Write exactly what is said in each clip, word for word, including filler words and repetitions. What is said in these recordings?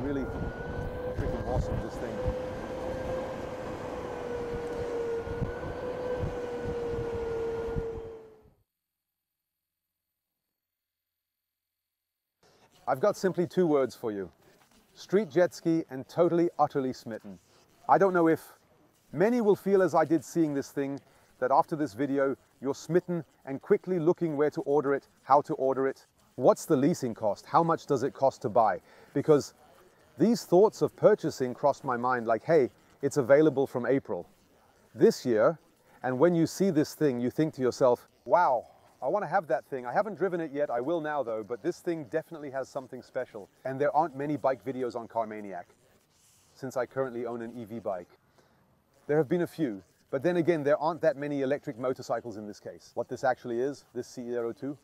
really freaking awesome, this thing. I've got simply two words for you: street jet ski and totally, utterly smitten. I don't know if many will feel as I did seeing this thing, that after this video, you're smitten and quickly looking where to order it, how to order it. What's the leasing cost? How much does it cost to buy? Because these thoughts of purchasing crossed my mind like, hey, it's available from April this year. And when you see this thing, you think to yourself, wow, I want to have that thing. I haven't driven it yet. I will now though, but this thing definitely has something special. And there aren't many bike videos on Car Maniac, since I currently own an E V bike. There have been a few, but then again, there aren't that many electric motorcycles in this case. What this actually is, this C E zero two,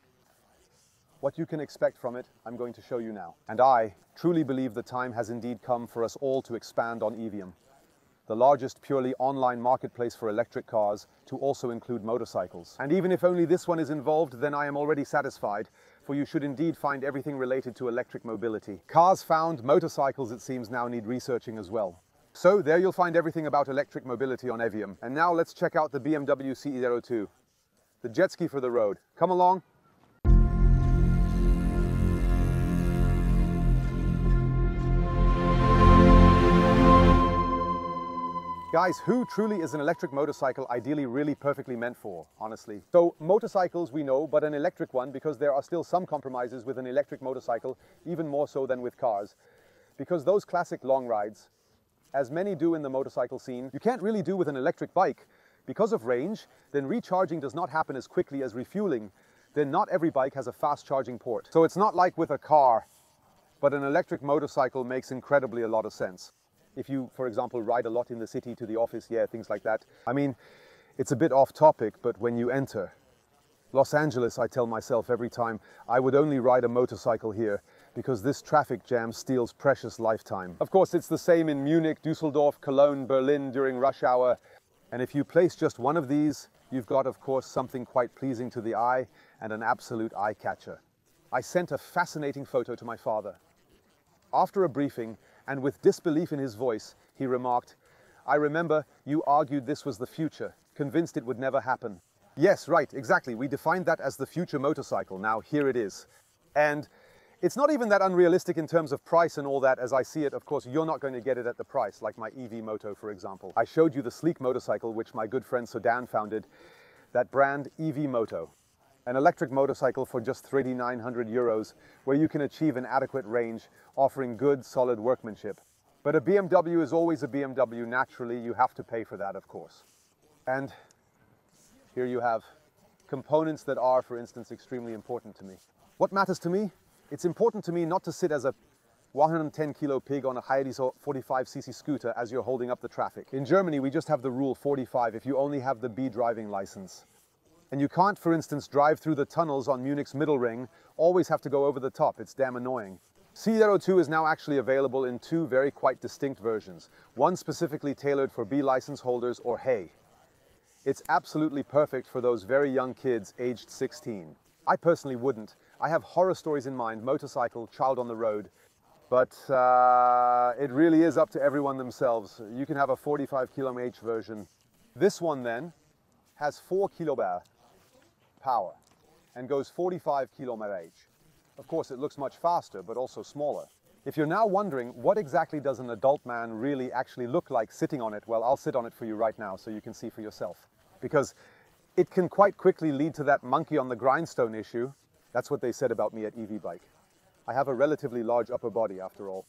what you can expect from it, I'm going to show you now. And I truly believe the time has indeed come for us all to expand on Evium, the largest purely online marketplace for electric cars, to also include motorcycles. And even if only this one is involved, then I am already satisfied, for you should indeed find everything related to electric mobility. Cars found, motorcycles it seems now need researching as well. So there you'll find everything about electric mobility on Evium. And now let's check out the B M W C E zero two, the jet ski for the road. Come along. Guys, who truly is an electric motorcycle ideally really perfectly meant for, honestly? So motorcycles we know, but an electric one, because there are still some compromises with an electric motorcycle, even more so than with cars. Because those classic long rides, as many do in the motorcycle scene, you can't really do with an electric bike. Because of range, then recharging does not happen as quickly as refueling, then not every bike has a fast charging port. So it's not like with a car, but an electric motorcycle makes incredibly a lot of sense. If you, for example, ride a lot in the city to the office, yeah, things like that. I mean, it's a bit off topic, but when you enter Los Angeles, I tell myself every time, I would only ride a motorcycle here, because this traffic jam steals precious lifetime. Of course, it's the same in Munich, Düsseldorf, Cologne, Berlin during rush hour. And if you place just one of these, you've got, of course, something quite pleasing to the eye and an absolute eye catcher. I sent a fascinating photo to my father. After a briefing, and with disbelief in his voice, he remarked, "I remember you argued this was the future, convinced it would never happen." Yes, right, exactly. We defined that as the future motorcycle. Now here it is. And it's not even that unrealistic in terms of price and all that, as I see it. Of course, you're not going to get it at the price, like my EvMoto, for example. I showed you the sleek motorcycle, which my good friend Sodan founded, that brand EvMoto, an electric motorcycle for just three thousand nine hundred euros, where you can achieve an adequate range, offering good, solid workmanship. But a B M W is always a B M W. Naturally, you have to pay for that, of course. And here you have components that are, for instance, extremely important to me. What matters to me? It's important to me not to sit as a one hundred ten kilo pig on a Hyundai forty-five c c scooter as you're holding up the traffic. In Germany, we just have the rule forty-five if you only have the B driving license. And you can't, for instance, drive through the tunnels on Munich's Mittelring, always have to go over the top. It's damn annoying. C E zero two is now actually available in two very quite distinct versions, one specifically tailored for B license holders or hay. It's absolutely perfect for those very young kids aged sixteen. I personally wouldn't. I have horror stories in mind, motorcycle, child on the road, but uh, it really is up to everyone themselves. You can have a forty-five kilometer version. This one then has four kilobar power and goes forty-five kilometers per hour. Of course, it looks much faster, but also smaller. If you're now wondering what exactly does an adult man really actually look like sitting on it, well, I'll sit on it for you right now so you can see for yourself. Because it can quite quickly lead to that monkey on the grindstone issue. That's what they said about me at E V Bike. I have a relatively large upper body after all.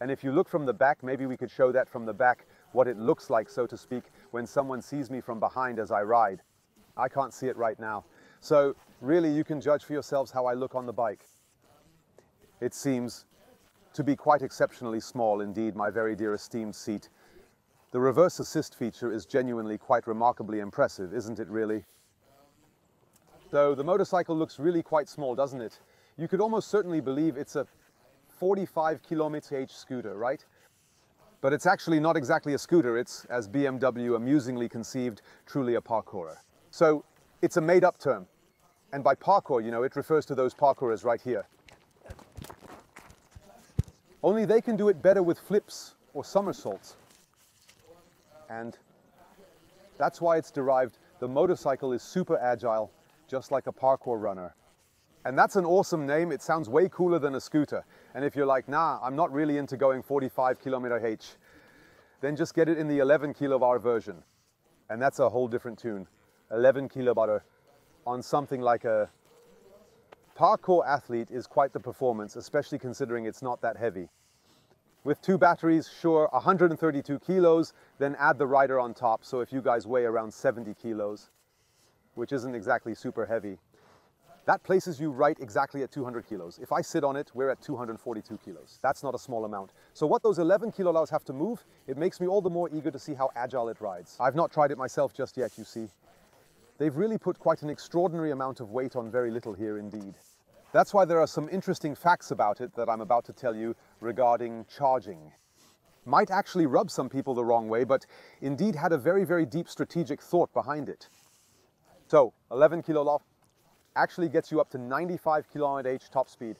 And if you look from the back, maybe we could show that from the back, what it looks like, so to speak, when someone sees me from behind as I ride. I can't see it right now. So really you can judge for yourselves how I look on the bike. It seems to be quite exceptionally small indeed, my very dear esteemed seat. The reverse assist feature is genuinely quite remarkably impressive, isn't it really? So the motorcycle looks really quite small, doesn't it? You could almost certainly believe it's a forty-five kilometer per hour scooter, right? But it's actually not exactly a scooter. It's, as B M W amusingly conceived, truly a parkourer. So it's a made-up term. And by parkour, you know, it refers to those parkourers right here. Only they can do it better with flips or somersaults. And that's why it's derived. The motorcycle is super agile, just like a parkour runner. And that's an awesome name. It sounds way cooler than a scooter. And if you're like, nah, I'm not really into going forty-five kilometer H, then just get it in the eleven kilowatt version. And that's a whole different tune. eleven kilowatt on something like a parkour athlete is quite the performance, especially considering it's not that heavy. With two batteries, sure, one hundred thirty-two kilos, then add the rider on top. So if you guys weigh around seventy kilos, which isn't exactly super heavy, that places you right exactly at two hundred kilos. If I sit on it, we're at two hundred forty-two kilos. That's not a small amount. So what those eleven kilos have to move, it makes me all the more eager to see how agile it rides. I've not tried it myself just yet, you see. They've really put quite an extraordinary amount of weight on very little here indeed. That's why there are some interesting facts about it that I'm about to tell you regarding charging. Might actually rub some people the wrong way, but indeed had a very, very deep strategic thought behind it. So, eleven kilowatt actually gets you up to ninety-five kilometers per hour top speed.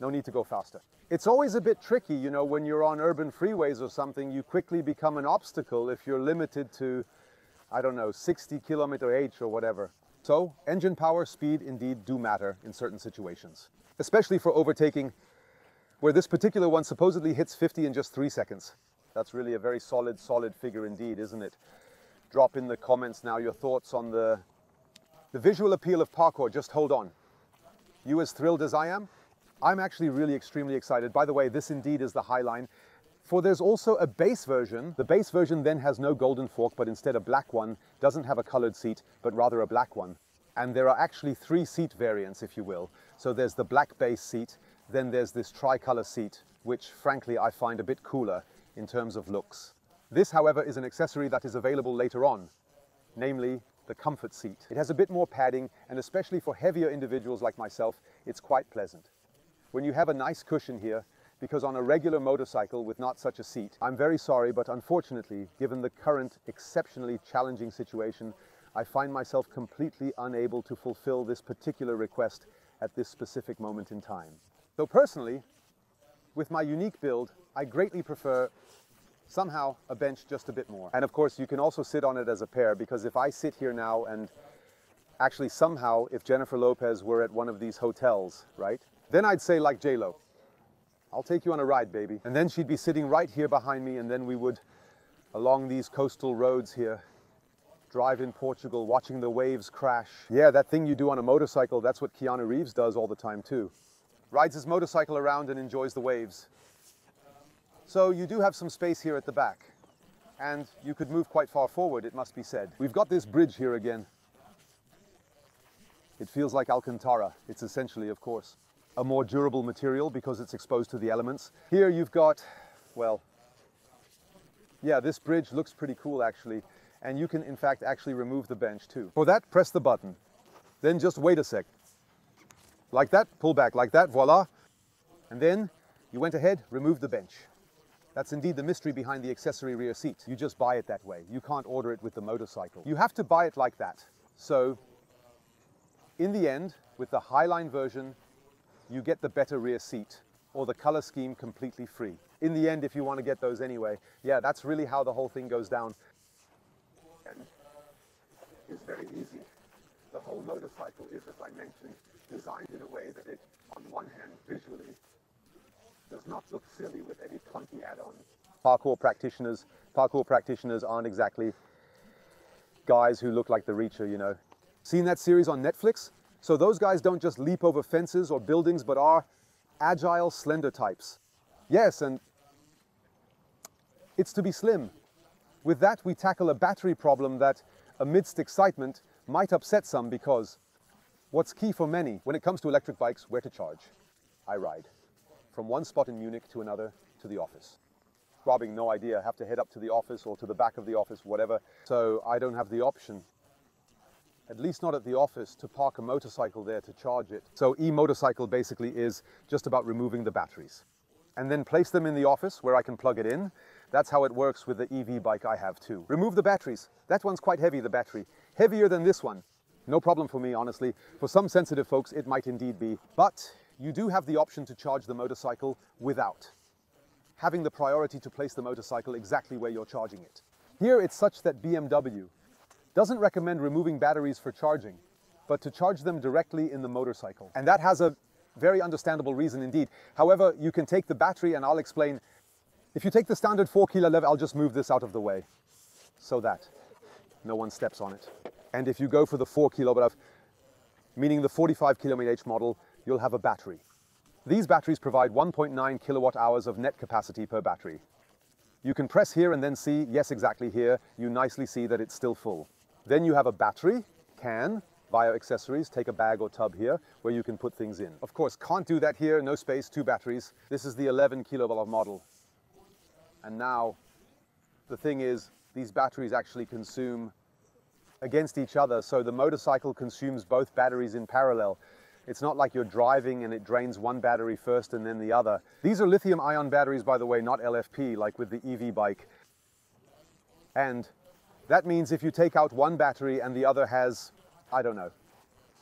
No need to go faster. It's always a bit tricky, you know, when you're on urban freeways or something, you quickly become an obstacle if you're limited to, I don't know, sixty kilometers per hour or whatever. So, engine power, speed indeed do matter in certain situations, especially for overtaking, where this particular one supposedly hits fifty in just three seconds. That's really a very solid, solid figure indeed, isn't it? Drop in the comments now your thoughts on the, the visual appeal of parkour. Just hold on. You as thrilled as I am? I'm actually really extremely excited. By the way, this indeed is the high line. For there's also a base version. The base version then has no golden fork, but instead a black one, doesn't have a colored seat, but rather a black one. And there are actually three seat variants, if you will. So there's the black base seat, then there's this tricolor seat, which frankly I find a bit cooler in terms of looks. This, however, is an accessory that is available later on, namely the comfort seat. It has a bit more padding, and especially for heavier individuals like myself, it's quite pleasant. When you have a nice cushion here, because on a regular motorcycle with not such a seat, I'm very sorry, but unfortunately, given the current exceptionally challenging situation, I find myself completely unable to fulfill this particular request at this specific moment in time. So personally, with my unique build, I greatly prefer somehow a bench just a bit more. And of course, you can also sit on it as a pair, because if I sit here now and actually somehow, if Jennifer Lopez were at one of these hotels, right? Then I'd say like J Lo. I'll take you on a ride, baby. And then she'd be sitting right here behind me, and then we would, along these coastal roads here, drive in Portugal, watching the waves crash. Yeah, that thing you do on a motorcycle, that's what Keanu Reeves does all the time too. Rides his motorcycle around and enjoys the waves. So you do have some space here at the back, and you could move quite far forward, it must be said. We've got this bridge here again. It feels like Alcantara. It's essentially, of course, a more durable material because it's exposed to the elements. Here you've got, well, yeah, this bridge looks pretty cool actually. And you can in fact actually remove the bench too. For that, press the button. Then just wait a sec. Like that, pull back, like that, voila. And then you went ahead, removed the bench. That's indeed the mystery behind the accessory rear seat. You just buy it that way. You can't order it with the motorcycle. You have to buy it like that. So in the end, with the Highline version, you get the better rear seat, or the color scheme completely free. In the end, if you want to get those anyway, yeah, that's really how the whole thing goes down. And it's very easy. The whole motorcycle is, as I mentioned, designed in a way that it, on one hand, visually, does not look silly with any clunky add-ons. Parkour practitioners, parkour practitioners aren't exactly guys who look like the Reacher, you know. Seen that series on Netflix? So those guys don't just leap over fences or buildings, but are agile, slender types. Yes, and it's to be slim. With that, we tackle a battery problem that, amidst excitement, might upset some because what's key for many when it comes to electric bikes, where to charge? I ride. From one spot in Munich to another, to the office. Robbing, no idea, have to head up to the office or to the back of the office, whatever. So I don't have the option, at least not at the office, to park a motorcycle there to charge it. So e-motorcycle basically is just about removing the batteries and then place them in the office where I can plug it in. That's how it works with the E V bike I have too. Remove the batteries. That one's quite heavy, the battery. Heavier than this one. No problem for me, honestly. For some sensitive folks, it might indeed be. But you do have the option to charge the motorcycle without. having the priority to place the motorcycle exactly where you're charging it. Here it's such that B M W doesn't recommend removing batteries for charging, but to charge them directly in the motorcycle. And that has a very understandable reason indeed. However, you can take the battery, and I'll explain. If you take the standard four kilo lever, I'll just move this out of the way so that no one steps on it. And if you go for the four kilo, but I've, meaning the forty-five kilometer-hour model, you'll have a battery. These batteries provide one point nine kilowatt hours of net capacity per battery. You can press here and then see, yes, exactly here, you nicely see that it's still full. Then you have a battery can, via accessories, take a bag or tub here, where you can put things in. Of course, can't do that here, no space, two batteries. This is the eleven kilowatt hour model. And now, the thing is, these batteries actually consume against each other, so the motorcycle consumes both batteries in parallel. It's not like you're driving and it drains one battery first and then the other. These are lithium-ion batteries, by the way, not L F P, like with the E V bike. And that means if you take out one battery and the other has, I don't know,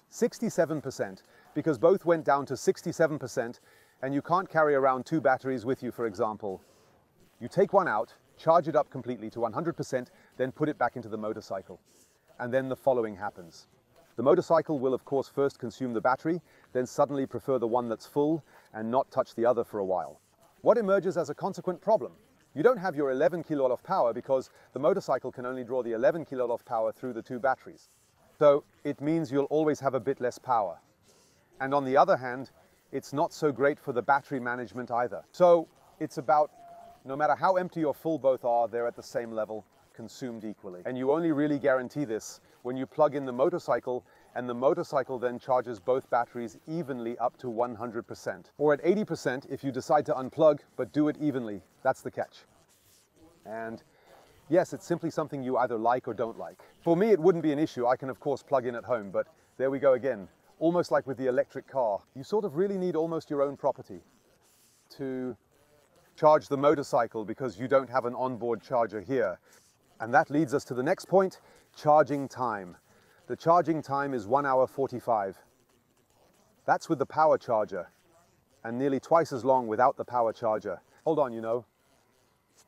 sixty-seven percent, because both went down to sixty-seven percent, and you can't carry around two batteries with you, for example. You take one out, charge it up completely to one hundred percent, then put it back into the motorcycle. And then the following happens. The motorcycle will, of course, first consume the battery, then suddenly prefer the one that's full and not touch the other for a while. What emerges as a consequent problem? You don't have your eleven kilowatt hour power because the motorcycle can only draw the eleven kilowatt hour power through the two batteries. So it means you'll always have a bit less power. And on the other hand, it's not so great for the battery management either. So it's about, no matter how empty or full both are, they're at the same level, consumed equally. And you only really guarantee this when you plug in the motorcycle, and the motorcycle then charges both batteries evenly up to one hundred percent. Or at eighty percent if you decide to unplug, but do it evenly. That's the catch. And yes, it's simply something you either like or don't like. For me, it wouldn't be an issue. I can, of course, plug in at home, but there we go again. Almost like with the electric car. You sort of really need almost your own property to charge the motorcycle because you don't have an onboard charger here. And that leads us to the next point, charging time. The charging time is one hour forty-five. That's with the power charger, and nearly twice as long without the power charger. Hold on, you know.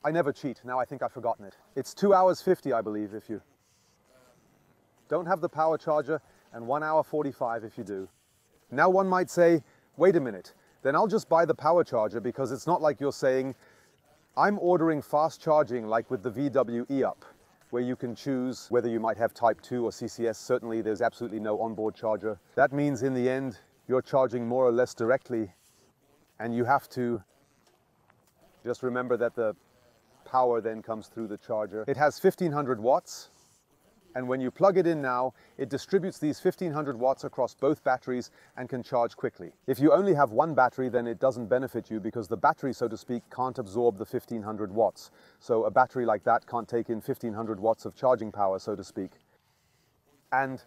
I never cheat, now I think I've forgotten it. It's two hours fifty, I believe, if you don't have the power charger, and one hour forty-five if you do. Now one might say, wait a minute, then I'll just buy the power charger, because it's not like you're saying, I'm ordering fast charging like with the V W e-up, where you can choose whether you might have type two or C C S. Certainly there's absolutely no onboard charger. That means in the end, you're charging more or less directly, and you have to just remember that the power then comes through the charger. It has fifteen hundred watts, and when you plug it in now, it distributes these fifteen hundred watts across both batteries and can charge quickly. If you only have one battery, then it doesn't benefit you because the battery, so to speak, can't absorb the fifteen hundred watts. So a battery like that can't take in fifteen hundred watts of charging power, so to speak. And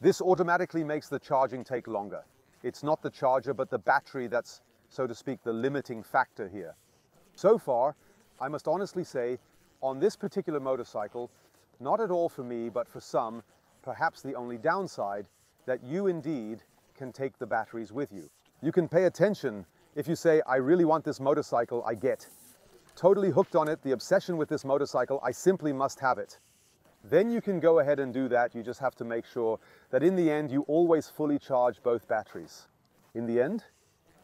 this automatically makes the charging take longer. It's not the charger, but the battery that's, so to speak, the limiting factor here. So far, I must honestly say, on this particular motorcycle, not at all for me, but for some, perhaps the only downside, that you indeed can take the batteries with you. You can pay attention if you say, I really want this motorcycle, I get. Totally hooked on it, the obsession with this motorcycle, I simply must have it. Then you can go ahead and do that, you just have to make sure that in the end you always fully charge both batteries. In the end,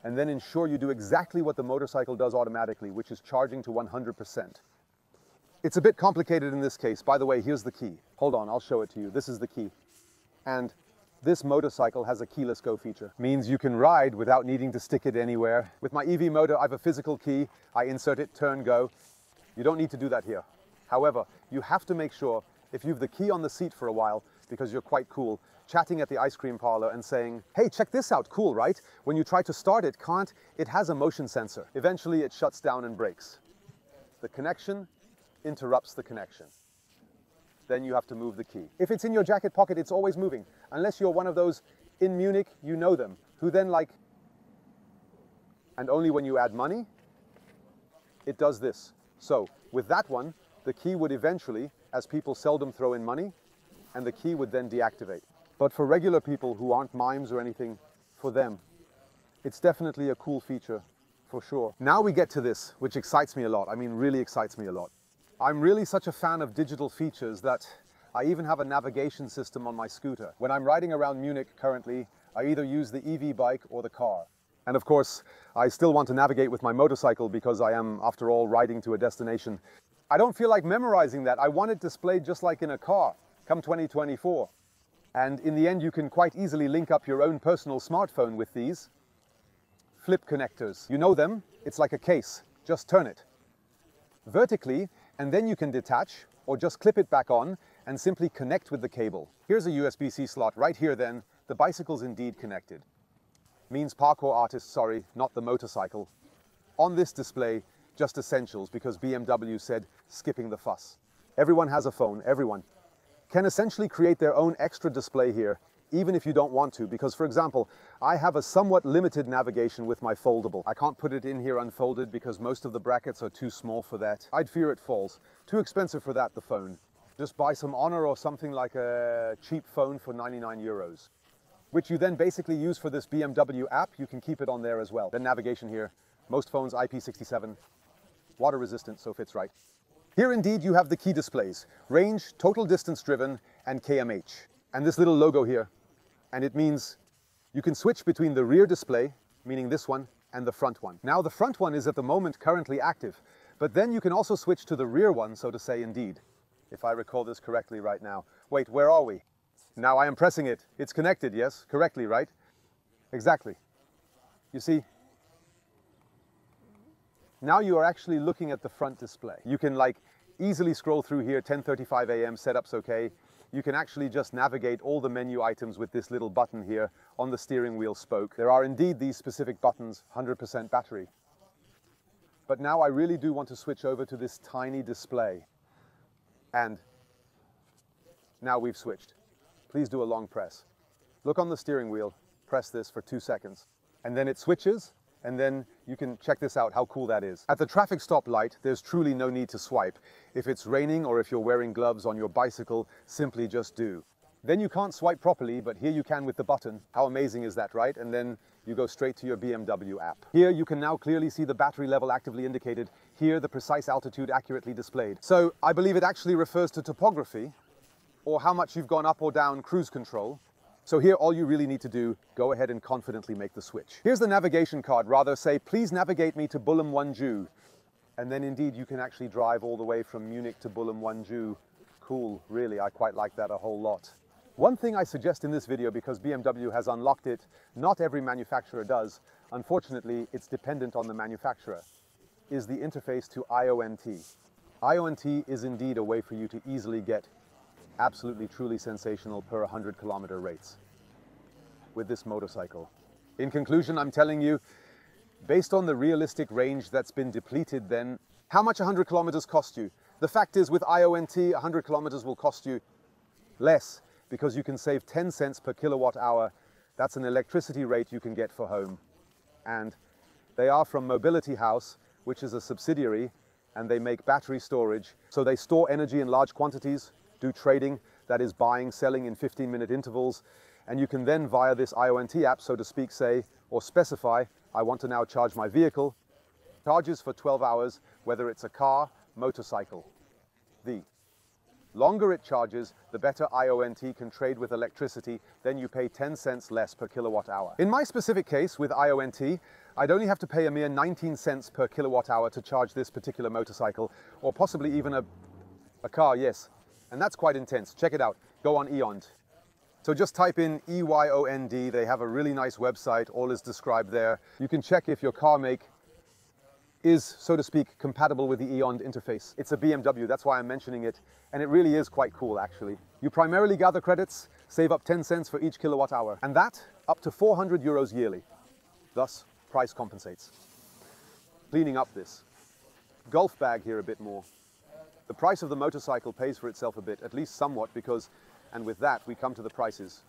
and then ensure you do exactly what the motorcycle does automatically, which is charging to one hundred percent. It's a bit complicated in this case. By the way, here's the key. Hold on, I'll show it to you. This is the key. And this motorcycle has a keyless go feature. Means you can ride without needing to stick it anywhere. With my E V Moto, I have a physical key. I insert it, turn, go. You don't need to do that here. However, you have to make sure, if you've the key on the seat for a while, because you're quite cool, chatting at the ice cream parlor and saying, hey, check this out, cool, right? When you try to start it, can't, it has a motion sensor. Eventually it shuts down and brakes. The connection interrupts the connection. Then you have to move the key. If it's in your jacket pocket, it's always moving, unless you're one of those in Munich, you know them, who then like, and only when you add money, it does this. So with that one, the key would eventually, as people seldom throw in money, and the key would then deactivate. But for regular people who aren't mimes or anything, for them, it's definitely a cool feature for sure. Now we get to this, which excites me a lot. I mean, really excites me a lot. I'm really such a fan of digital features that I even have a navigation system on my scooter. When I'm riding around Munich currently, I either use the E V bike or the car. And of course, I still want to navigate with my motorcycle because I am, after all, riding to a destination. I don't feel like memorizing that. I want it displayed just like in a car, come twenty twenty-four. And in the end, you can quite easily link up your own personal smartphone with these flip connectors. You know them, it's like a case, just turn it vertically, and then you can detach or just clip it back on and simply connect with the cable. Here's a U S B C slot right here then, the bicycle's indeed connected. Means parkour artist, sorry, not the motorcycle. On this display, just essentials, because B M W said, skipping the fuss. Everyone has a phone, everyone. Can essentially create their own extra display here, even if you don't want to, because for example, I have a somewhat limited navigation with my foldable. I can't put it in here unfolded because most of the brackets are too small for that. I'd fear it falls. Too expensive for that, the phone. Just buy some Honor or something like a cheap phone for ninety-nine euros, which you then basically use for this B M W app. You can keep it on there as well. Then navigation here, most phones I P six seven, water resistant, so fits right. Here indeed you have the key displays, range, total distance driven, and K M H. And this little logo here, and it means you can switch between the rear display, meaning this one, and the front one. Now the front one is at the moment currently active, but then you can also switch to the rear one, so to say indeed, if I recall this correctly right now. Wait, where are we? Now I am pressing it. It's connected, yes? Correctly, right? Exactly. You see? Now you are actually looking at the front display. You can like easily scroll through here, ten thirty-five A M, setup's okay. You can actually just navigate all the menu items with this little button here on the steering wheel spoke. There are indeed these specific buttons, one hundred percent battery. But now I really do want to switch over to this tiny display. And now we've switched. Please do a long press. Look on the steering wheel, press this for two seconds, and then it switches, and then you can check this out, how cool that is. At the traffic stop light, there's truly no need to swipe. If it's raining or if you're wearing gloves on your bicycle, simply just do. Then you can't swipe properly, but here you can with the button. How amazing is that, right? And then you go straight to your B M W app. Here you can now clearly see the battery level actively indicated. Here, the precise altitude accurately displayed. So I believe it actually refers to topography, or how much you've gone up or down cruise control. So here all you really need to do, go ahead and confidently make the switch. Here's the navigation card, rather say, please navigate me to Bülem one Ju. And then indeed you can actually drive all the way from Munich to Bülem one Ju. Cool, really, I quite like that a whole lot. One thing I suggest in this video, because B M W has unlocked it, not every manufacturer does, unfortunately it's dependent on the manufacturer, is the interface to EYOND. EYOND is indeed a way for you to easily get absolutely truly sensational per one hundred kilometer rates with this motorcycle. In conclusion, I'm telling you, based on the realistic range that's been depleted then, how much one hundred kilometers cost you? The fact is with EYOND, one hundred kilometers will cost you less because you can save ten cents per kilowatt hour. That's an electricity rate you can get for home. And they are from Mobility House, which is a subsidiary, and they make battery storage. So they store energy in large quantities, do trading, that is buying, selling in fifteen minute intervals, and you can then via this EYOND app, so to speak, say or specify, I want to now charge my vehicle. Charges for twelve hours, whether it's a car, motorcycle. The longer it charges, the better EYOND can trade with electricity, then you pay ten cents less per kilowatt hour. In my specific case with EYOND, I'd only have to pay a mere nineteen cents per kilowatt hour to charge this particular motorcycle, or possibly even a, a car, yes. And that's quite intense. Check it out. Go on EYOND. So just type in E Y O N D. They have a really nice website. All is described there. You can check if your car make is, so to speak, compatible with the EYOND interface. It's a B M W. That's why I'm mentioning it. And it really is quite cool, actually. You primarily gather credits, save up ten cents for each kilowatt hour. And that up to four hundred euros yearly. Thus, price compensates. Cleaning up this golf bag here a bit more. The price of the motorcycle pays for itself a bit, at least somewhat, because, and with that, we come to the prices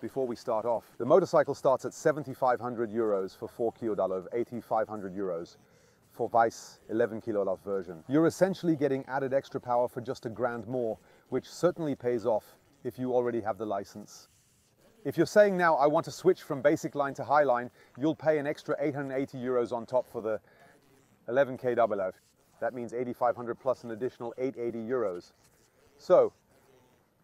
before we start off. The motorcycle starts at seventy-five hundred euros for four kilo, eighty-five hundred euros for Vice eleven kilo version. You're essentially getting added extra power for just a grand more, which certainly pays off if you already have the license. If you're saying now, I want to switch from basic line to high line, you'll pay an extra eight hundred eighty euros on top for the eleven K W. That means eighty-five hundred plus an additional eight hundred eighty euros. So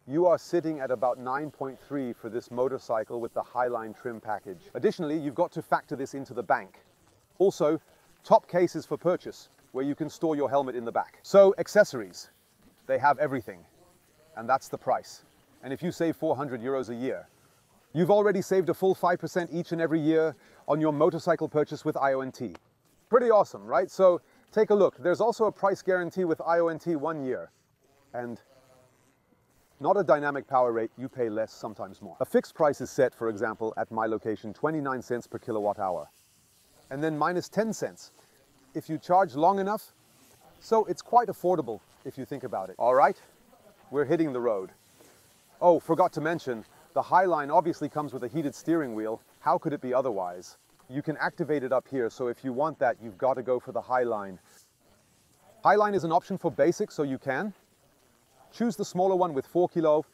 you are sitting at about nine point three for this motorcycle with the Highline trim package. Additionally, you've got to factor this into the bank. Also, top cases for purchase, where you can store your helmet in the back. So accessories, they have everything, and that's the price. And if you save four hundred euros a year, you've already saved a full five percent each and every year on your motorcycle purchase with EYOND. Pretty awesome, right? So take a look. There's also a price guarantee with EYOND one year. And not a dynamic power rate, you pay less, sometimes more. A fixed price is set, for example, at my location, twenty-nine cents per kilowatt hour. And then minus ten cents if you charge long enough. So it's quite affordable if you think about it. All right, we're hitting the road. Oh, forgot to mention, the Highline obviously comes with a heated steering wheel. How could it be otherwise? You can activate it up here, so if you want that, you've got to go for the Highline. Highline is an option for basic, so you can choose the smaller one with four kilo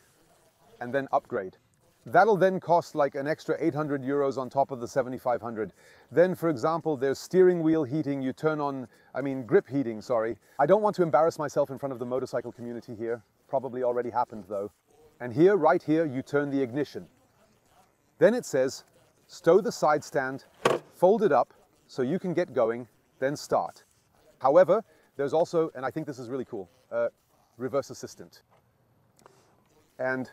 and then upgrade. That'll then cost like an extra eight hundred euros on top of the seventy-five hundred. Then, for example, there's steering wheel heating. You turn on, I mean, grip heating, sorry. I don't want to embarrass myself in front of the motorcycle community here. Probably already happened though. And here, right here, you turn the ignition. Then it says, stow the side stand, fold it up so you can get going, then start. However, there's also, and I think this is really cool, uh, reverse assistant. And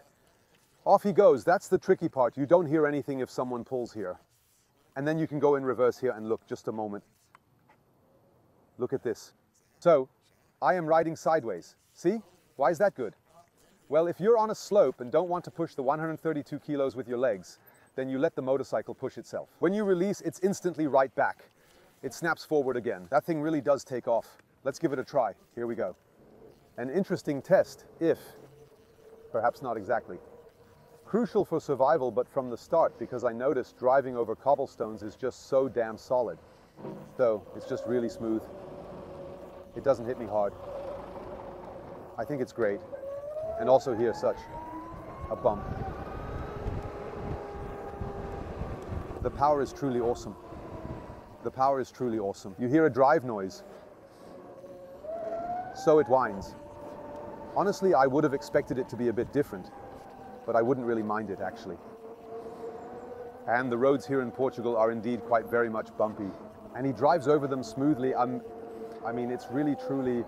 off he goes. That's the tricky part. You don't hear anything if someone pulls here. And then you can go in reverse here and look, just a moment. Look at this. So I am riding sideways. See? Why is that good? Well, if you're on a slope and don't want to push the one hundred thirty-two kilos with your legs, then you let the motorcycle push itself. When you release, it's instantly right back. It snaps forward again. That thing really does take off. Let's give it a try. Here we go. An interesting test, if, perhaps not exactly. Crucial for survival, but from the start, because I noticed driving over cobblestones is just so damn solid. So it's just really smooth. It doesn't hit me hard. I think it's great. And also here, such a bump. The power is truly awesome. The power is truly awesome. You hear a drive noise, so it whines. Honestly, I would have expected it to be a bit different, but I wouldn't really mind it, actually. And the roads here in Portugal are indeed quite very much bumpy. And he drives over them smoothly. Um, I mean, it's really, truly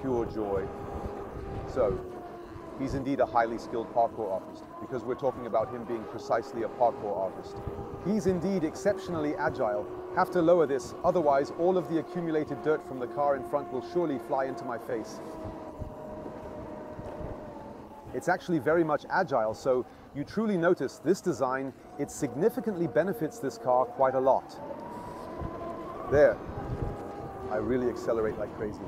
pure joy. So he's indeed a highly skilled parkour artist, because we're talking about him being precisely a parkour artist. He's indeed exceptionally agile. Have to lower this, otherwise all of the accumulated dirt from the car in front will surely fly into my face. It's actually very much agile, so you truly notice this design, it significantly benefits this car quite a lot. There, I really accelerate like crazy.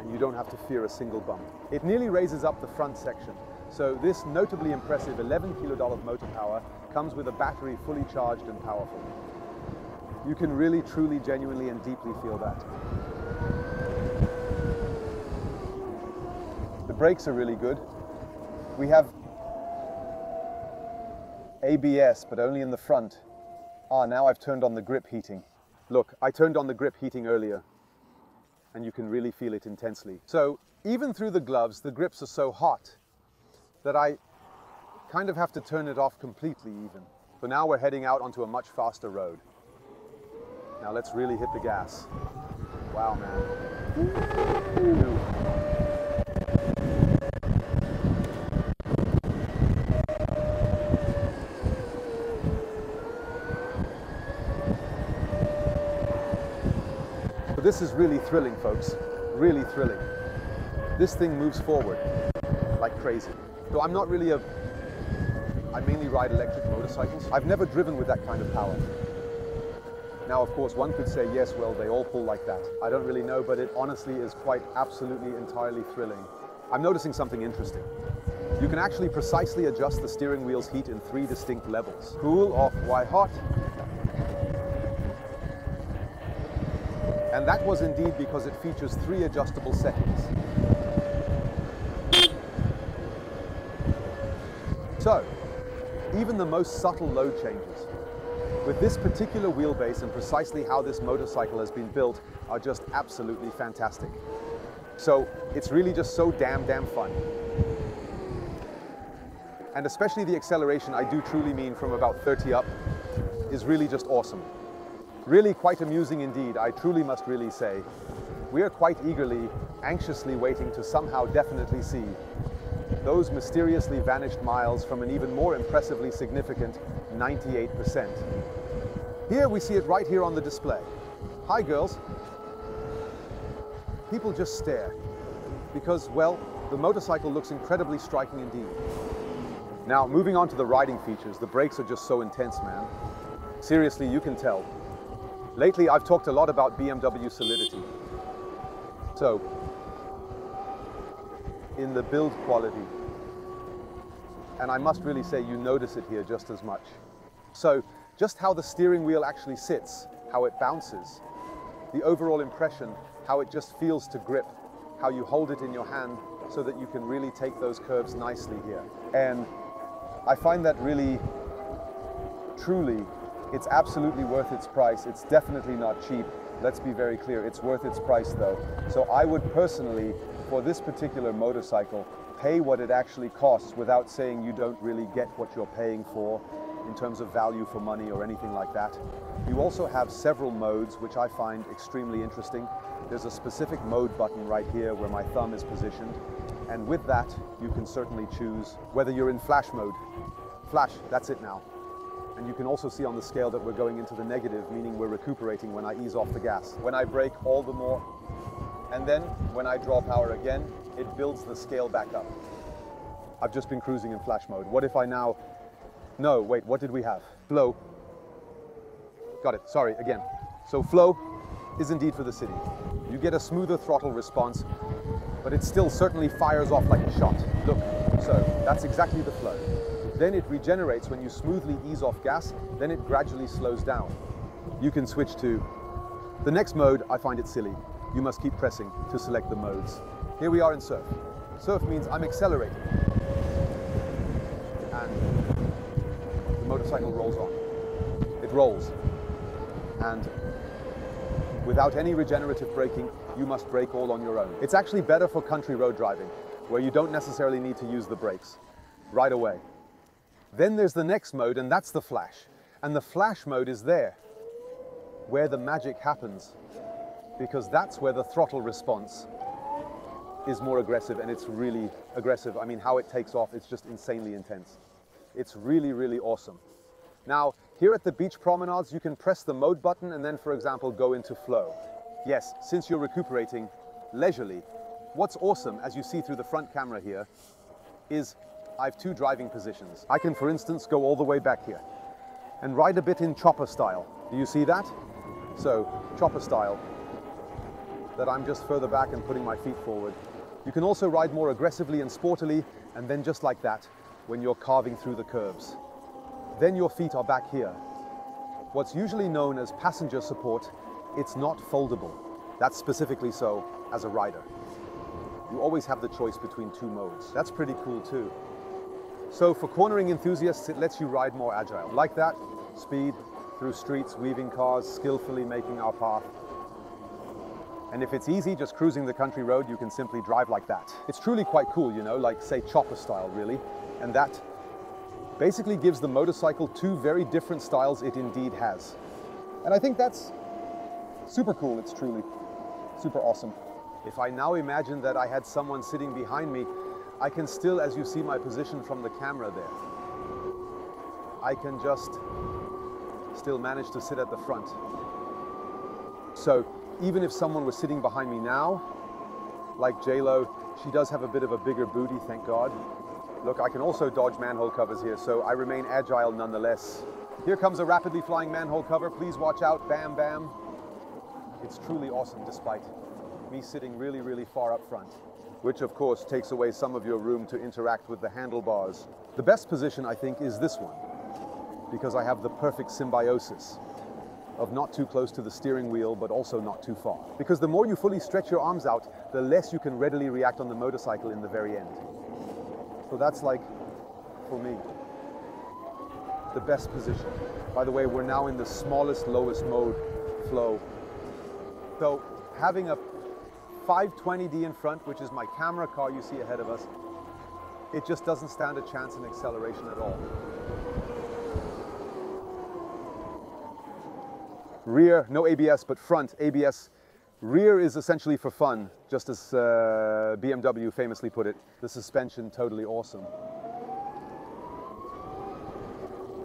And you don't have to fear a single bump. It nearly raises up the front section. So this notably impressive eleven kilowatt motor power comes with a battery fully charged and powerful. You can really, truly, genuinely and deeply feel that. The brakes are really good. We have A B S, but only in the front. Ah, now I've turned on the grip heating. Look, I turned on the grip heating earlier, and you can really feel it intensely. So even through the gloves, the grips are so hot that I kind of have to turn it off completely even. So now we're heading out onto a much faster road. Now let's really hit the gas. Wow, man. So this is really thrilling, folks. Really thrilling. This thing moves forward like crazy. So I'm not really a, I mainly ride electric motorcycles. I've never driven with that kind of power. Now, of course, one could say, yes, well, they all pull like that. I don't really know, but it honestly is quite absolutely entirely thrilling. I'm noticing something interesting. You can actually precisely adjust the steering wheel's heat in three distinct levels. Cool, off, why hot? And that was indeed because it features three adjustable settings. So, even the most subtle load changes. with this particular wheelbase and precisely how this motorcycle has been built are just absolutely fantastic. So it's really just so damn, damn fun. And especially the acceleration, I do truly mean from about thirty up, is really just awesome. Really quite amusing indeed, I truly must really say. We are quite eagerly, anxiously waiting to somehow definitely see those mysteriously vanished miles from an even more impressively significant ninety-eight percent. Here we see it right here on the display. Hi girls. People just stare because, well, the motorcycle looks incredibly striking indeed. Now, moving on to the riding features, the brakes are just so intense, man. Seriously, you can tell. Lately, I've talked a lot about B M W solidity. So, in the build quality, and I must really say you notice it here just as much. So, just how the steering wheel actually sits, how it bounces, the overall impression, how it just feels to grip, how you hold it in your hand so that you can really take those curves nicely here. And I find that really, truly, it's absolutely worth its price. It's definitely not cheap. Let's be very clear, it's worth its price though. So I would personally, for this particular motorcycle, pay what it actually costs without saying you don't really get what you're paying for in terms of value for money or anything like that. You also have several modes, which I find extremely interesting. There's a specific mode button right here where my thumb is positioned. And with that, you can certainly choose whether you're in flash mode. Flash, that's it now. And you can also see on the scale that we're going into the negative, meaning we're recuperating when I ease off the gas. When I brake, all the more. And then when I draw power again, it builds the scale back up. I've just been cruising in flash mode. What if I now, no, wait, what did we have? Flow, got it, sorry, again. So flow is indeed for the city. You get a smoother throttle response, but it still certainly fires off like a shot. Look, so that's exactly the flow. Then it regenerates when you smoothly ease off gas, then it gradually slows down. You can switch to, the next mode, I find it silly. You must keep pressing to select the modes. Here we are in surf. Surf means I'm accelerating. And the motorcycle rolls on. It rolls. And without any regenerative braking, you must brake all on your own. It's actually better for country road driving, where you don't necessarily need to use the brakes right away. Then there's the next mode, and that's the flash. And the flash mode is there, where the magic happens, because that's where the throttle response is more aggressive, and it's really aggressive. I mean, how it takes off, it's just insanely intense. It's really, really awesome. Now, here at the beach promenades, you can press the mode button and then, for example, go into flow. Yes, since you're recuperating leisurely, what's awesome, as you see through the front camera here, is I have two driving positions. I can, for instance, go all the way back here and ride a bit in chopper style. Do you see that? So, chopper style. That I'm just further back and putting my feet forward. You can also ride more aggressively and sportily, and then just like that, when you're carving through the curves. Then your feet are back here. What's usually known as passenger support, it's not foldable. That's specifically so as a rider. You always have the choice between two modes. That's pretty cool too. So for cornering enthusiasts, it lets you ride more agile. Like that, speed, through streets, weaving cars, skillfully making our path. And if it's easy, just cruising the country road, you can simply drive like that. It's truly quite cool, you know, like, say, chopper style, really. And that basically gives the motorcycle two very different styles it indeed has. And I think that's super cool. It's truly super awesome. If I now imagine that I had someone sitting behind me, I can still, as you see my position from the camera there, I can just still manage to sit at the front. So, even if someone was sitting behind me now, like J Lo, she does have a bit of a bigger booty, thank God. Look, I can also dodge manhole covers here, so I remain agile nonetheless. Here comes a rapidly flying manhole cover. Please watch out. Bam, bam. It's truly awesome, despite me sitting really, really far up front, which of course takes away some of your room to interact with the handlebars. The best position, I think, is this one, because I have the perfect symbiosis of not too close to the steering wheel, but also not too far. Because the more you fully stretch your arms out, the less you can readily react on the motorcycle in the very end. So that's like, for me, the best position. By the way, we're now in the smallest, lowest mode flow. So having a five twenty D in front, which is my camera car you see ahead of us, it just doesn't stand a chance in acceleration at all. Rear, no A B S, but front A B S. Rear is essentially for fun, just as uh, B M W famously put it. The suspension, totally awesome.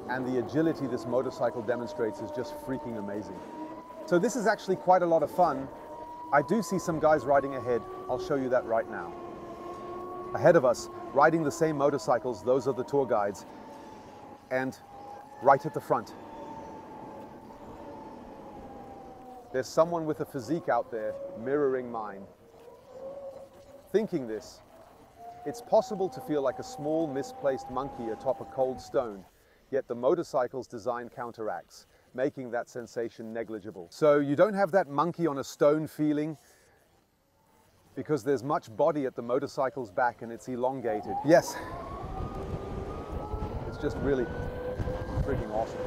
And the agility this motorcycle demonstrates is just freaking amazing. So this is actually quite a lot of fun. I do see some guys riding ahead. I'll show you that right now. Ahead of us, riding the same motorcycles, those are the tour guides. And right at the front, there's someone with a physique out there mirroring mine. Thinking this, it's possible to feel like a small, misplaced monkey atop a cold stone, yet the motorcycle's design counteracts, making that sensation negligible. So you don't have that monkey on a stone feeling, because there's much body at the motorcycle's back and it's elongated. Yes, it's just really freaking awesome.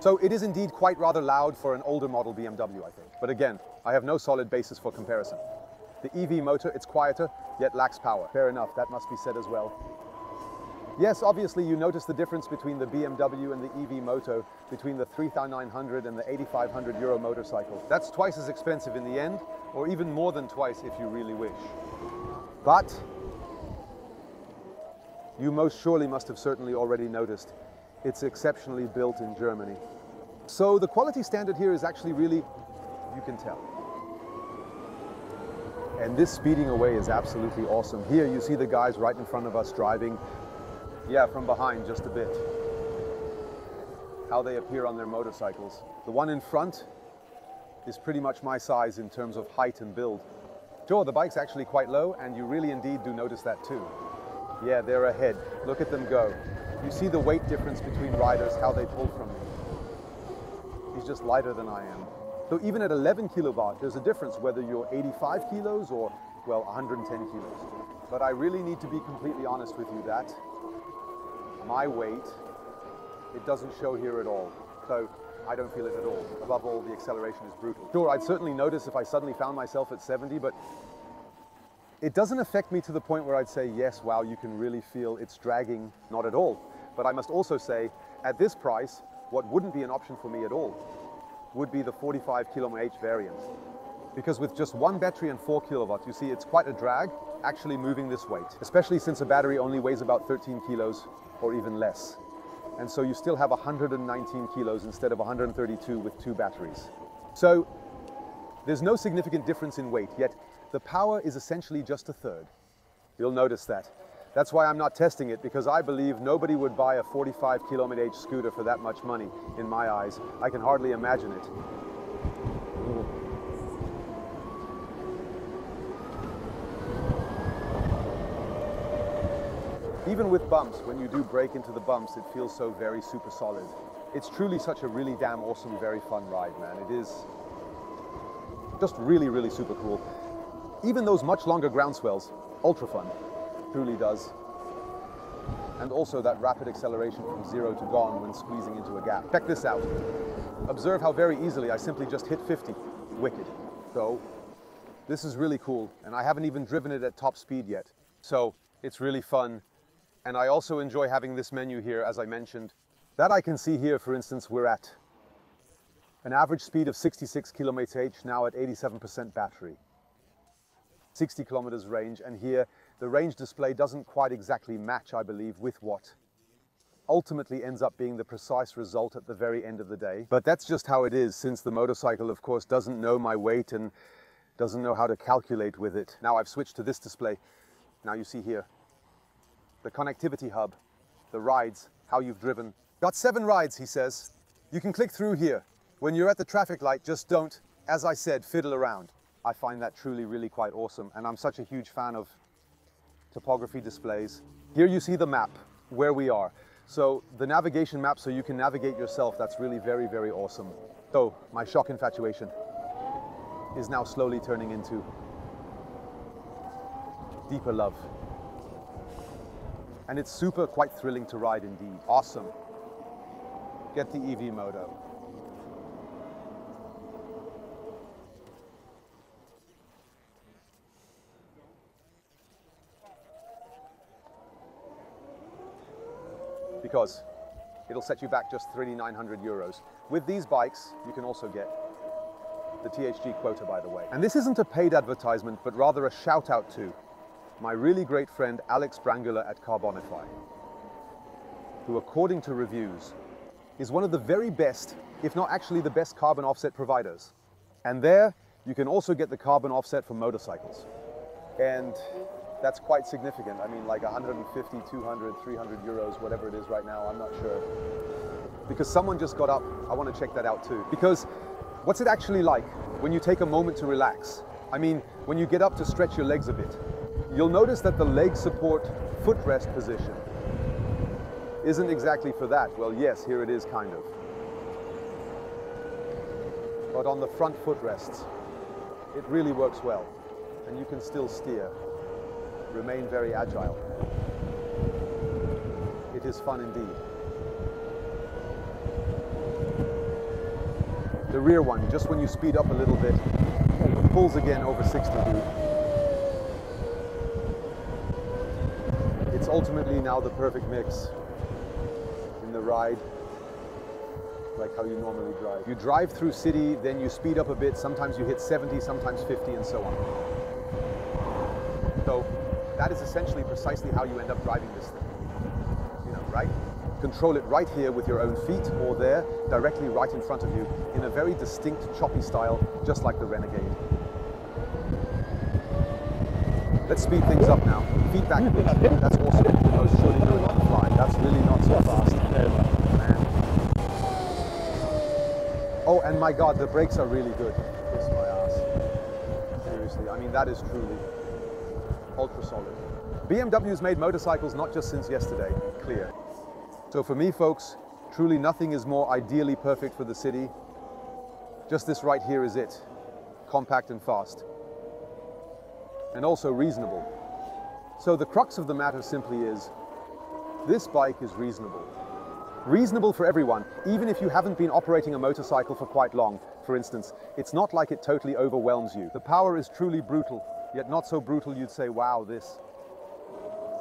So it is indeed quite rather loud for an older model B M W, I think. But again, I have no solid basis for comparison. The E V Moto, it's quieter, yet lacks power. Fair enough, that must be said as well. Yes, obviously you notice the difference between the B M W and the E V Moto, between the three thousand nine hundred and the eighty-five hundred euro motorcycle. That's twice as expensive in the end, or even more than twice if you really wish. But you most surely must have certainly already noticed it's exceptionally built in Germany. So the quality standard here is actually really, you can tell. And this speeding away is absolutely awesome. Here you see the guys right in front of us driving, yeah, from behind just a bit. How they appear on their motorcycles. The one in front is pretty much my size in terms of height and build. Sure, the bike's actually quite low, and you really indeed do notice that too. Yeah, they're ahead. Look at them go. You see the weight difference between riders, how they pull from me. He's just lighter than I am. So even at eleven kilowatt, there's a difference whether you're eighty-five kilos or, well, one hundred ten kilos. But I really need to be completely honest with you that my weight, it doesn't show here at all. So I don't feel it at all. Above all, the acceleration is brutal. Sure, I'd certainly notice if I suddenly found myself at seventy, but it doesn't affect me to the point where I'd say, yes, wow, you can really feel it's dragging. Not at all. But I must also say, at this price, what wouldn't be an option for me at all would be the forty-five kilowatt-hour variant. Because with just one battery and four kilowatt, you see it's quite a drag actually moving this weight, especially since a battery only weighs about thirteen kilos or even less. And so you still have one hundred nineteen kilos instead of one hundred thirty-two with two batteries. So there's no significant difference in weight, yet the power is essentially just a third. You'll notice that. That's why I'm not testing it, because I believe nobody would buy a forty-five kilowatt-hour scooter for that much money, in my eyes. I can hardly imagine it. Ooh. Even with bumps, when you do break into the bumps, it feels so very super solid. It's truly such a really damn awesome, very fun ride, man. It is just really, really super cool. Even those much longer ground swells, ultra fun, truly does. And also that rapid acceleration from zero to gone when squeezing into a gap. Check this out. Observe how very easily I simply just hit fifty. Wicked. So this is really cool, and I haven't even driven it at top speed yet. So it's really fun. And I also enjoy having this menu here, as I mentioned. That I can see here, for instance, we're at an average speed of sixty-six kilometers per hour, now at eighty-seven percent battery. sixty kilometers range, and here the range display doesn't quite exactly match, I believe, with what ultimately ends up being the precise result at the very end of the day. But that's just how it is, since the motorcycle, of course, doesn't know my weight and doesn't know how to calculate with it. Now I've switched to this display. Now you see here the connectivity hub, the rides, how you've driven. Got seven rides, he says. You can click through here. When you're at the traffic light, just don't, as I said, fiddle around. I find that truly, really quite awesome, and I'm such a huge fan of topography displays. Here you see the map where we are. So the navigation map, so you can navigate yourself. That's really very, very awesome. So my shock infatuation is now slowly turning into deeper love. And it's super quite thrilling to ride indeed. Awesome. Get the E V Moto. Because it'll set you back just thirty-nine hundred euros. With these bikes, you can also get the T H G quota, by the way. And this isn't a paid advertisement, but rather a shout out to my really great friend, Alex Brangula at Carbonify, who, according to reviews, is one of the very best, if not actually the best, carbon offset providers. And there, you can also get the carbon offset for motorcycles. And that's quite significant. I mean, like one hundred fifty, two hundred, three hundred euros, whatever it is right now, I'm not sure. Because someone just got up, I want to check that out too. Because what's it actually like when you take a moment to relax? I mean, when you get up to stretch your legs a bit, you'll notice that the leg support footrest position isn't exactly for that. Well, yes, here it is kind of. But on the front footrests, it really works well. And you can still steer, remain very agile. It is fun indeed. The rear one, just when you speed up a little bit, it pulls again over sixty degrees. It's ultimately now the perfect mix in the ride, like how you normally drive. You drive through city, then you speed up a bit, sometimes you hit seventy, sometimes fifty, and so on. So that is essentially precisely how you end up driving this thing, you know, right? Control it right here with your own feet, or there, directly right in front of you, in a very distinct, choppy style, just like the Renegade. Let's speed things up now. Feedback, that's awesome. I was surely doing it on the fly. That's really not so fast. Man. Oh, and my God, the brakes are really good. Kiss my ass. Seriously, I mean, that is truly ultra solid. B M W's made motorcycles not just since yesterday, clear. So for me, folks, truly nothing is more ideally perfect for the city. Just this right here is it. Compact and fast. And also reasonable. So the crux of the matter simply is, this bike is reasonable. Reasonable for everyone, even if you haven't been operating a motorcycle for quite long, for instance. It's not like it totally overwhelms you. The power is truly brutal, yet not so brutal you'd say, wow, this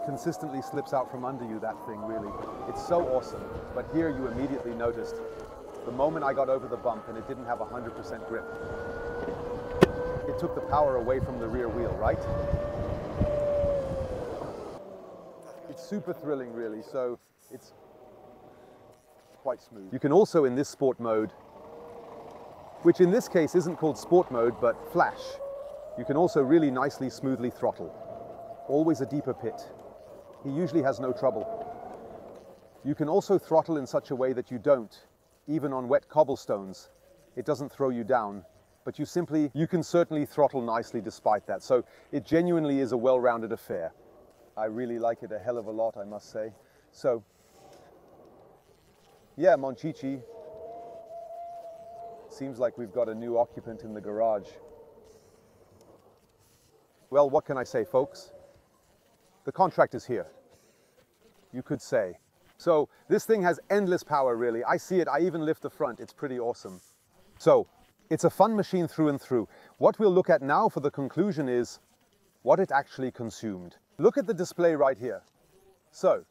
consistently slips out from under you, that thing, really. It's so awesome. But here you immediately noticed, the moment I got over the bump and it didn't have one hundred percent grip, it took the power away from the rear wheel, right? It's super thrilling, really, so it's quite smooth. You can also, in this sport mode, which in this case isn't called sport mode, but flash, you can also really nicely, smoothly throttle. Always a deeper pit. He usually has no trouble. You can also throttle in such a way that you don't, even on wet cobblestones, it doesn't throw you down. But you simply, you can certainly throttle nicely despite that. So it genuinely is a well-rounded affair. I really like it a hell of a lot, I must say. So, yeah, Monchichi. Seems like we've got a new occupant in the garage. Well, what can I say, folks? The contract is here, you could say. So this thing has endless power, really. I see it, I even lift the front. It's pretty awesome. So, it's a fun machine through and through. What we'll look at now for the conclusion is what it actually consumed. Look at the display right here. So,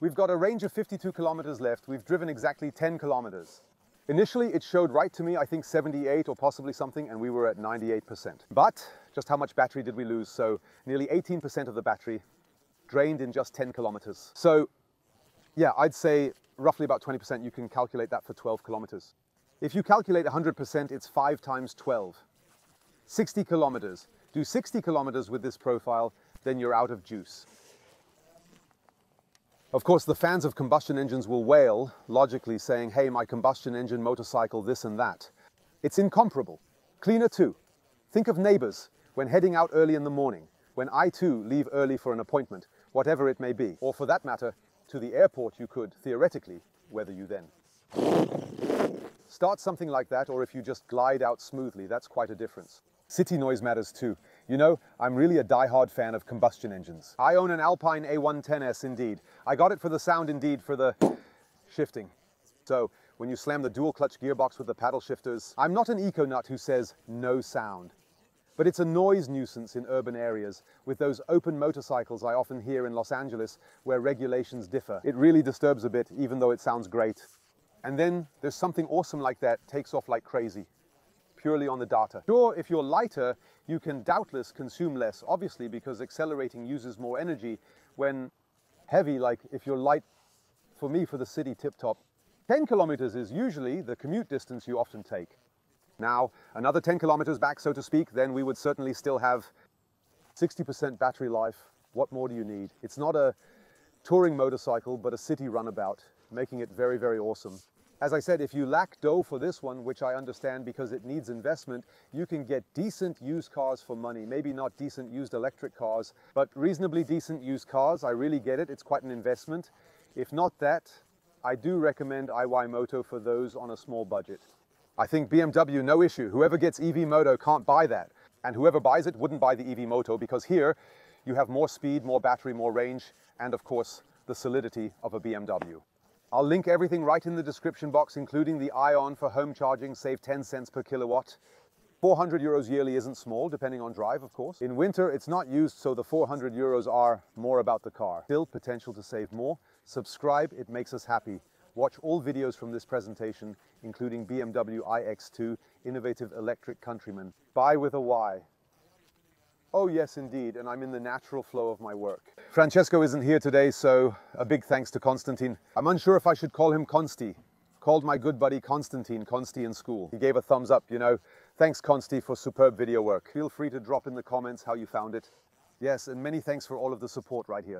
we've got a range of fifty-two kilometers left. We've driven exactly ten kilometers. Initially, it showed right to me, I think seventy-eight or possibly something, and we were at ninety-eight percent. But just how much battery did we lose? So nearly eighteen percent of the battery drained in just ten kilometers. So yeah, I'd say roughly about twenty percent. You can calculate that for twelve kilometers. If you calculate one hundred percent, it's five times twelve. sixty kilometers. Do sixty kilometers with this profile, then you're out of juice. Of course, the fans of combustion engines will wail, logically saying, hey, my combustion engine motorcycle, this and that. It's incomparable. Cleaner too. Think of neighbors when heading out early in the morning, when I too leave early for an appointment, whatever it may be. Or for that matter, to the airport you could, theoretically, whether you then start something like that or if you just glide out smoothly, that's quite a difference. City noise matters too. You know, I'm really a die-hard fan of combustion engines. I own an Alpine A one ten S indeed. I got it for the sound indeed, for the shifting. So, when you slam the dual clutch gearbox with the paddle shifters, I'm not an eco-nut who says no sound. But it's a noise nuisance in urban areas, with those open motorcycles I often hear in Los Angeles where regulations differ. It really disturbs a bit, even though it sounds great. And then, there's something awesome like that takes off like crazy. Purely on the data. Sure, if you're lighter, you can doubtless consume less, obviously, because accelerating uses more energy when heavy, like if you're light, for me, for the city tip-top, ten kilometers is usually the commute distance you often take. Now, another ten kilometers back, so to speak, then we would certainly still have sixty percent battery life. What more do you need? It's not a touring motorcycle, but a city runabout, making it very, very awesome. As I said, if you lack dough for this one, which I understand because it needs investment, you can get decent used cars for money. Maybe not decent used electric cars, but reasonably decent used cars. I really get it. It's quite an investment. If not that, I do recommend EYOND for those on a small budget. I think B M W, no issue. Whoever gets EvMoto can't buy that. And whoever buys it wouldn't buy the EvMoto because here you have more speed, more battery, more range, and of course, the solidity of a B M W. I'll link everything right in the description box, including the EYOND for home charging, save ten cents per kilowatt. four hundred euros yearly isn't small, depending on drive, of course. In winter, it's not used, so the four hundred euros are more about the car. Still potential to save more. Subscribe, it makes us happy. Watch all videos from this presentation, including B M W i X two, innovative electric countryman. Buy with a Y. Oh yes, indeed, and I'm in the natural flow of my work. Francesco isn't here today, so a big thanks to Konstantin. I'm unsure if I should call him Consti. Called my good buddy Konstantin Consti in school. He gave a thumbs up, you know. Thanks, Consti, for superb video work. Feel free to drop in the comments how you found it. Yes, and many thanks for all of the support right here.